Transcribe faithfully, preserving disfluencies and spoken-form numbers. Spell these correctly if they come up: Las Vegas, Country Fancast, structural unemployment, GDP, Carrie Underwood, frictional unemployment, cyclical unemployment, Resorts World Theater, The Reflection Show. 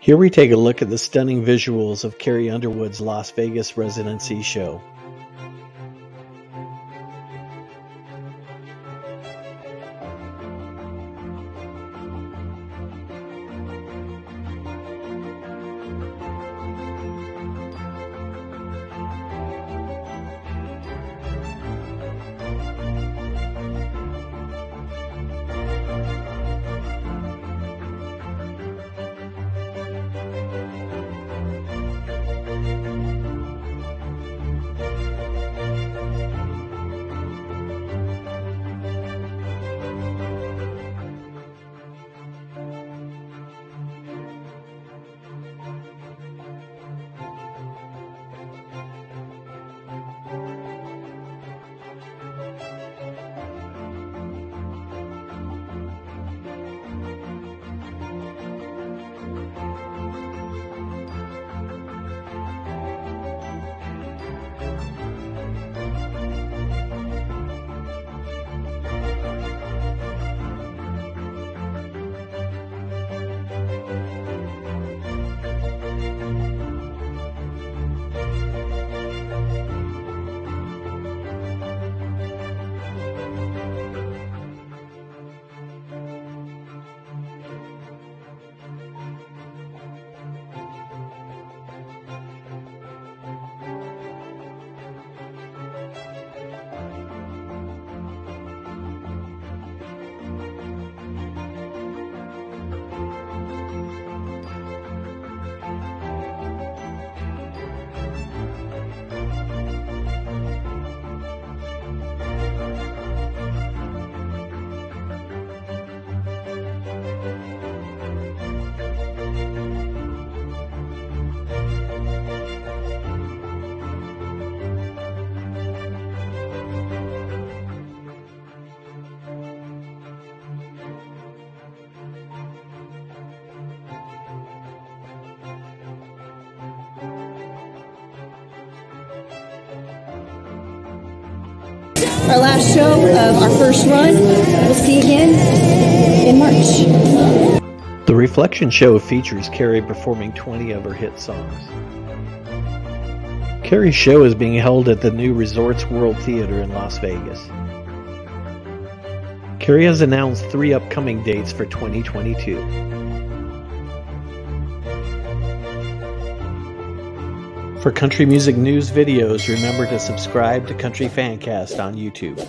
Here we take a look at the stunning visuals of Carrie Underwood's Las Vegas residency show. Our last show of our first run. We'll see you again in March. The Reflection Show features Carrie performing twenty of her hit songs. Carrie's show is being held at the new Resorts World Theater in Las Vegas. Carrie has announced three upcoming dates for twenty twenty-two. For country music news videos, remember to subscribe to Country Fancast on YouTube.